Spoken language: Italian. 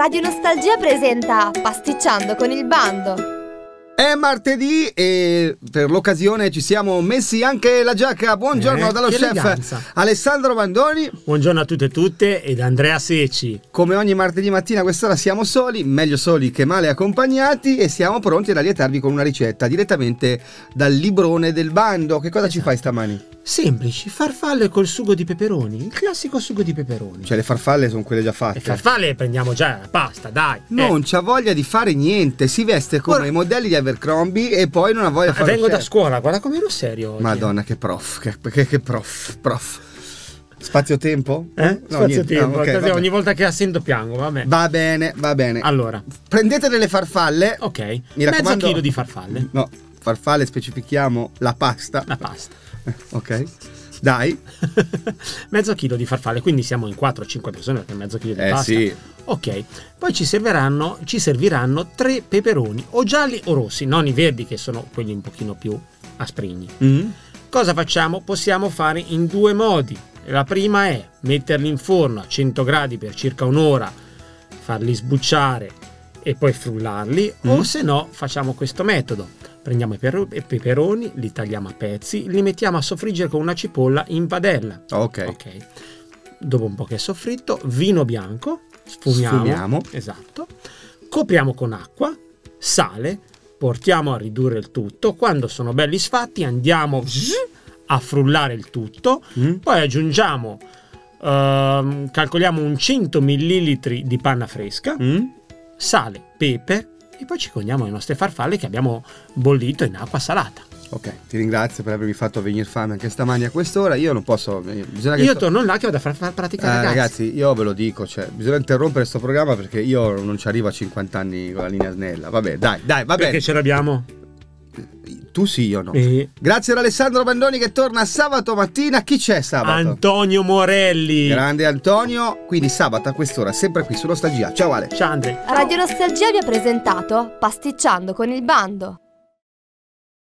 Radio Nostalgia presenta Pasticciando con il Bando. È martedì e per l'occasione ci siamo messi anche la giacca. Buongiorno dallo chef Alessandro Bandoni. Buongiorno a tutte e tutte ed Andrea Secci. Come ogni martedì mattina quest'ora siamo soli, meglio soli che male accompagnati, e siamo pronti ad allietarvi con una ricetta direttamente dal librone del bando. Che cosa ci fai stamani? Semplici, farfalle col sugo di peperoni, il classico sugo di peperoni. Cioè le farfalle sono quelle già fatte. Le farfalle prendiamo già la pasta, dai. Non c'ha voglia di fare niente, si veste come i modelli di Abercrombie e poi non ha voglia di fare niente. Vengo da scuola, guarda come ero serio oggi. Madonna, che prof, che prof. Spazio-tempo? No, spazio-tempo, no, okay, ogni volta che assento piango, vabbè. Va bene, va bene. Allora, prendete delle farfalle. Ok, mi raccomando, mezzo chilo di farfalle. No, farfalle specifichiamo la pasta. La pasta. Ok, dai. Mezzo chilo di farfalle, quindi siamo in 4-5 persone perché mezzo chilo di pasta. Sì. Ok, poi ci serviranno 3 peperoni, o gialli o rossi, non i verdi che sono quelli un pochino più asprigni. Cosa facciamo? Possiamo fare in due modi. La prima è metterli in forno a 100 gradi per circa un'ora, farli sbucciare e poi frullarli, o se no facciamo questo metodo. Prendiamo i peperoni, li tagliamo a pezzi, li mettiamo a soffriggere con una cipolla in padella. Ok. Dopo un po' che è soffritto, vino bianco, sfumiamo. Esatto. Copriamo con acqua, sale, portiamo a ridurre il tutto. Quando sono belli sfatti andiamo a frullare il tutto. Poi aggiungiamo, calcoliamo un 100 ml di panna fresca, sale, pepe. E poi ci cogniamo le nostre farfalle che abbiamo bollito in acqua salata. Ok, ti ringrazio per avermi fatto venire fame anche stamani a quest'ora. Io non posso. Io torno là che vado a far pratica ragazzi, io ve lo dico, cioè, bisogna interrompere questo programma perché io non ci arrivo a 50 anni con la linea snella. Vabbè, dai, va bene. Perché ce l'abbiamo? Tu sì, io no. Grazie ad Alessandro Bandoni che torna sabato mattina. Chi c'è sabato? Antonio Morelli. Grande Antonio. Quindi sabato a quest'ora sempre qui su Nostalgia. Ciao Ale. Ciao Andre. Radio Nostalgia vi ha presentato Pasticciando con il Bando.